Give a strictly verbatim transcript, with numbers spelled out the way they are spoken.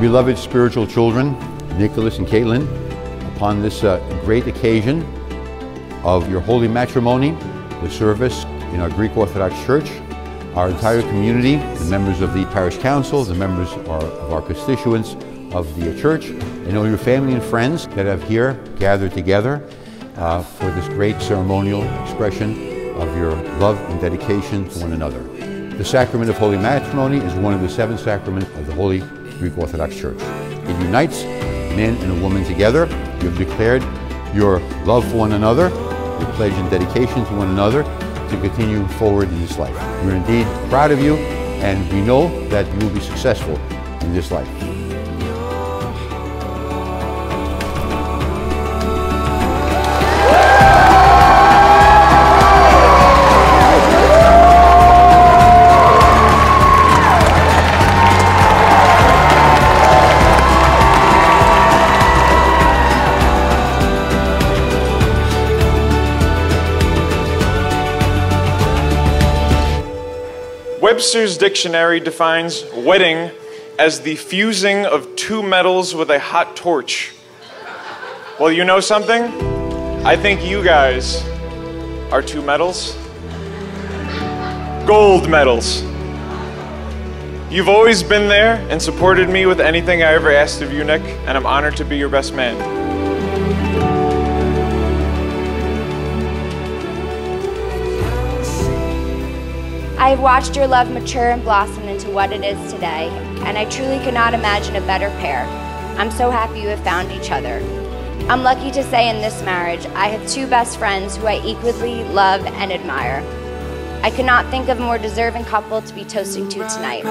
Beloved spiritual children, Nicholas and Caitlyn, upon this uh, great occasion of your holy matrimony, the service in our Greek Orthodox Church, our entire community, the members of the parish council, the members of our, of our constituents of the church, and all your family and friends that have here gathered together uh, for this great ceremonial expression of your love and dedication to one another. The sacrament of holy matrimony is one of the seven sacraments of the Holy Greek Orthodox Church. It unites men and a woman together. You have declared your love for one another, your pledge and dedication to one another to continue forward in this life. We're indeed proud of you, and we know that you will be successful in this life. Webster's Dictionary defines wedding as the fusing of two metals with a hot torch. Well, you know something? I think you guys are two metals. Gold medals. You've always been there and supported me with anything I ever asked of you, Nick, and I'm honored to be your best man. I've watched your love mature and blossom into what it is today, and I truly cannot imagine a better pair. I'm so happy you have found each other. I'm lucky to say in this marriage, I have two best friends who I equally love and admire. I cannot think of a more deserving couple to be toasting to tonight.